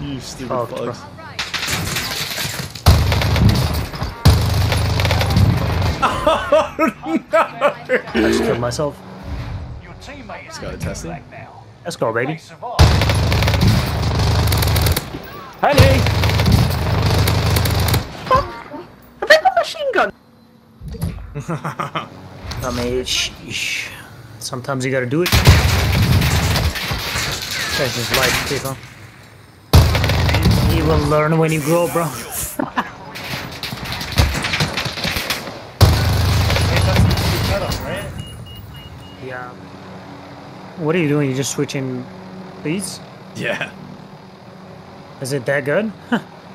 You stupid fucks. Oh, no. I just killed myself. Let's go to Tesla. Let's go, baby. Honey! Fuck! I picked up a machine gun! I mean, sometimes you gotta do it. That's his life, people. You will learn when you grow, bro. Yeah. What are you doing? You're just switching these? Yeah. Is it that good?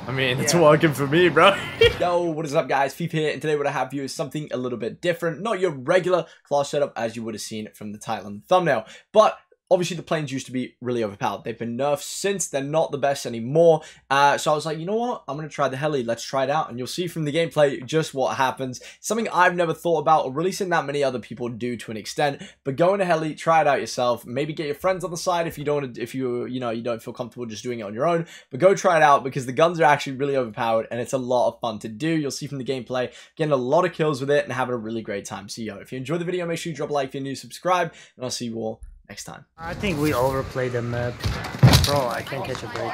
I mean, it's working for me, bro. Yo, what is up, guys? Fifakill here, and today what I have for you is something a little bit different. Not your regular class setup, as you would have seen from the title and the thumbnail, but obviously the planes used to be really overpowered. They've been nerfed since. They're not the best anymore. So I was like, you know what? I'm going to try the heli. Let's try it out. And you'll see from the gameplay just what happens. Something I've never thought about, or really seen that many other people do to an extent. But go into heli, try it out yourself. Maybe get your friends on the side if you don't, you don't feel comfortable just doing it on your own. But go try it out because the guns are actually really overpowered and it's a lot of fun to do. You'll see from the gameplay, getting a lot of kills with it and having a really great time. So yo, if you enjoyed the video, make sure you drop a like if you're new, subscribe, and I'll see you all next time. I think we overplayed the map. Bro, I can't catch a break.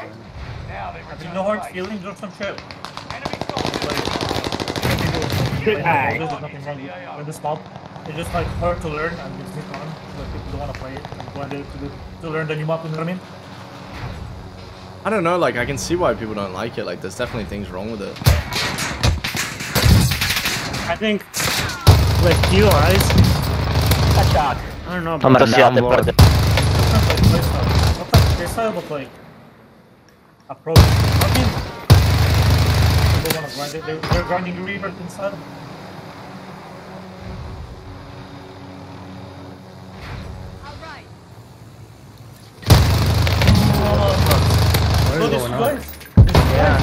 Have you no hard feelings or some shit? There's nothing wrong with this map. It's just like hard to learn and it's just fun. Like people don't want to play it and want to learn the new map, you know what I mean? I don't know, like I can see why people don't like it. Like there's definitely things wrong with it. I think like you guys. I don't know about that. They're grinding reverb inside. Alright. What is going on? Yeah,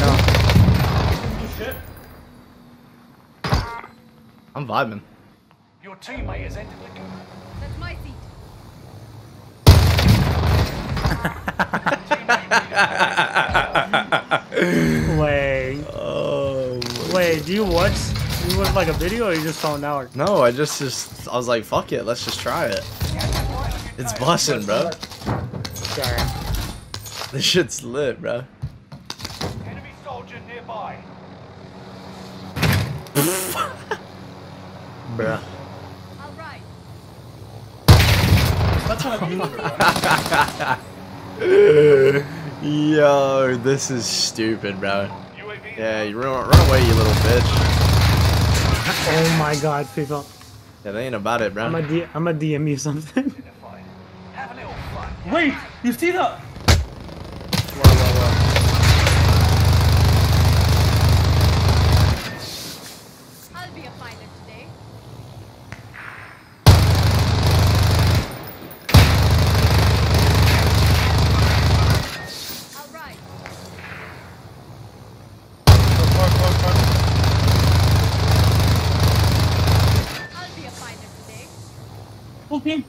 I know. I'm vibing. Your teammate has entered the game. That's my seat. Wait. Oh. Wait, do you watch? You watch like a video or you just found out? No, I just I was like, fuck it, let's just try it. It's bussin', bro. Sorry. This shit's lit, bro. Enemy soldier nearby. Bruh. That's what I'm doing, bro. Yo, this is stupid, bro. Yeah, you run away, you little bitch. Oh my god, people. Yeah, they ain't about it, bro. I'm a DM you something. Wait, you see that? Whoa, whoa, whoa. I'll be a pilot today. Team.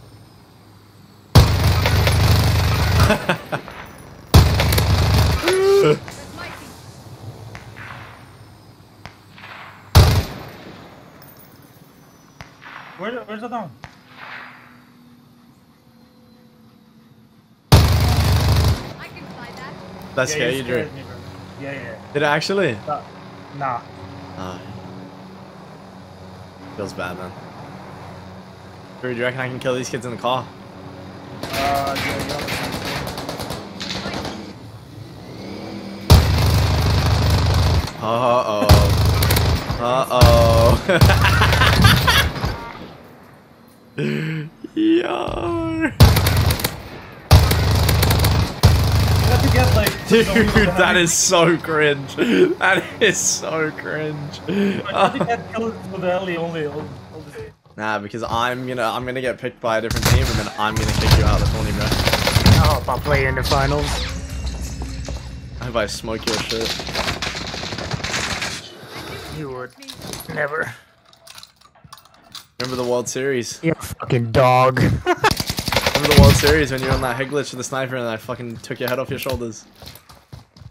Where's the down? I can fly that. That's yeah, scary, Drew. Yeah. Did it actually? Nah. Oh. Feels bad, man. Do you reckon I can kill these kids in the car? Yo. Dude, that is so cringe. That is so cringe. Nah, because I'm gonna get picked by a different team and then I'm gonna kick you out of the tourney, bro. I hope I play in the finals. I hope I smoke your shit. You would never. Remember the World Series? You fucking dog. Remember the World Series when you were on that head glitch with the sniper and I fucking took your head off your shoulders?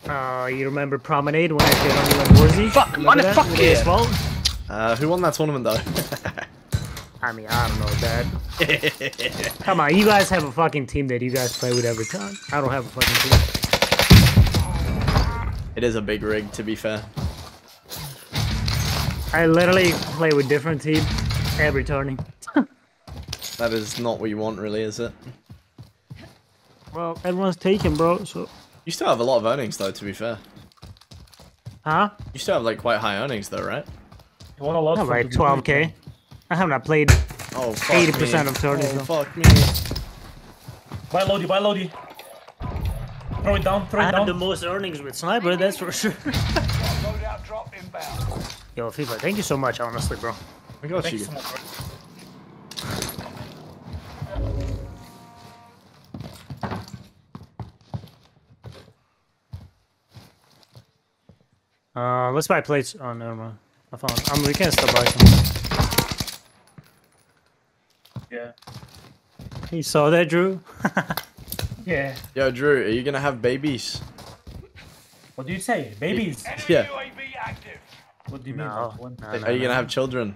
You remember Promenade when I played on you and Warzy? Fuck, motherfucker! Yeah. Who won that tournament though? I mean, I don't know, Dad. Come on, you guys have a fucking team that you guys play with every time. I don't have a fucking team. It is a big rig, to be fair. I literally play with different teams every turning. That is not what you want, really, is it? Well, everyone's taken, bro, so... You still have a lot of earnings, though, to be fair. Huh? You still have, like, quite high earnings, though, right? You want a lot of... Right, 12K. I have not played 80% of turtles. Oh, fuck me. Buy Lodi, buy Lodi. Throw it down, throw it down. I have the most earnings with Sniper, that's for sure. Yo, FIFA, thank you so much, honestly, bro. I got you. Let's buy plates. Oh, never mind. I found them. We can still buy some. Yeah. You saw that, Drew? Yeah. Yo, Drew, are you gonna have babies? What do you say? Babies? Yeah. What do you mean? No, are you gonna have children?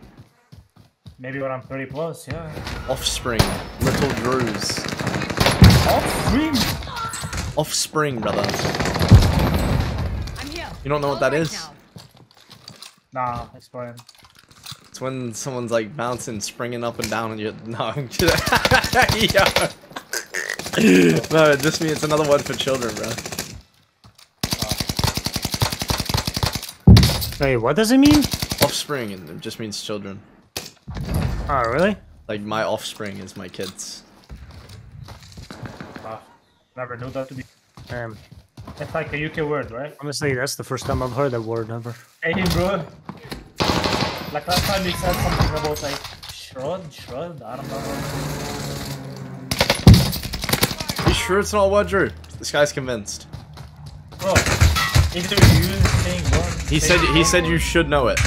Maybe when I'm 30 plus, yeah. Offspring. Little Drews. Offspring? Offspring, brother. I'm here. You don't know what that is? Nah, it's fine. When someone's like bouncing, springing up and down, and you're no, it just means it's another word for children, bro. Wait, what does it mean? Offspring, and it just means children. Oh, really? Like my offspring is my kids. Wow, never knew that to be. It's like a UK word, right? Honestly, that's the first time I've heard that word ever. Hey, bro. Like last time you said something about like shrug, I don't know. You sure it's not what, Drew? This guy's convinced. Bro, either you saying one. He said you should know it.